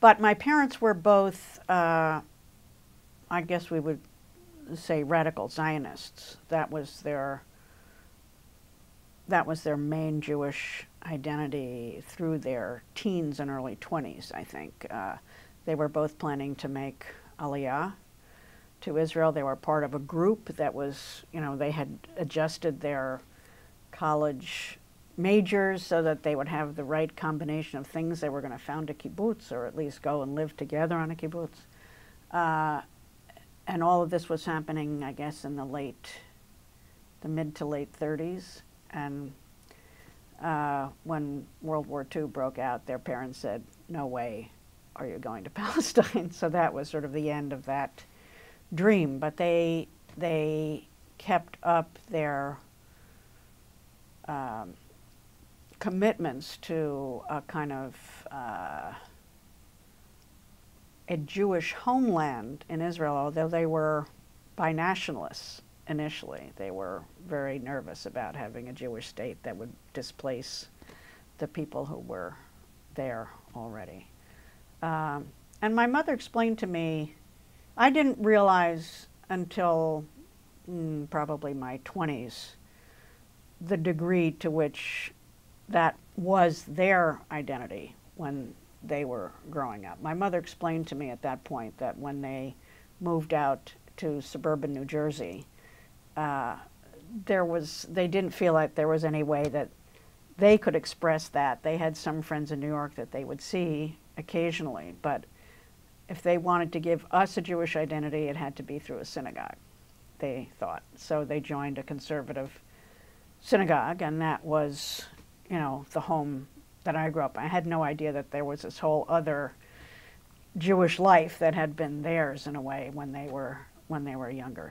But my parents were both, I guess we would say, radical Zionists. That was their main Jewish identity through their teens and early 20s, I think. They were both planning to make Aliyah to Israel. They were part of a group that was, you know, they had adjusted their college majors so that they would have the right combination of things. They were going to found a kibbutz, or at least go and live together on a kibbutz. And all of this was happening, I guess, in the mid to late 30s. And when World War II broke out, their parents said, "No way are you going to Palestine." So that was sort of the end of that dream. But they kept up their commitments to a kind of a Jewish homeland in Israel, although they were binationalists. Initially, they were very nervous about having a Jewish state that would displace the people who were there already. And my mother explained to me, I didn't realize until probably my 20s the degree to which that was their identity when they were growing up. My mother explained to me at that point that when they moved out to suburban New Jersey, they didn't feel like there was any way that they could express that. They had some friends in New York that they would see occasionally, but if they wanted to give us a Jewish identity, it had to be through a synagogue, they thought. So they joined a conservative synagogue, and that was, you know, the home that I grew up in. I had no idea that there was this whole other Jewish life that had been theirs in a way when they were younger.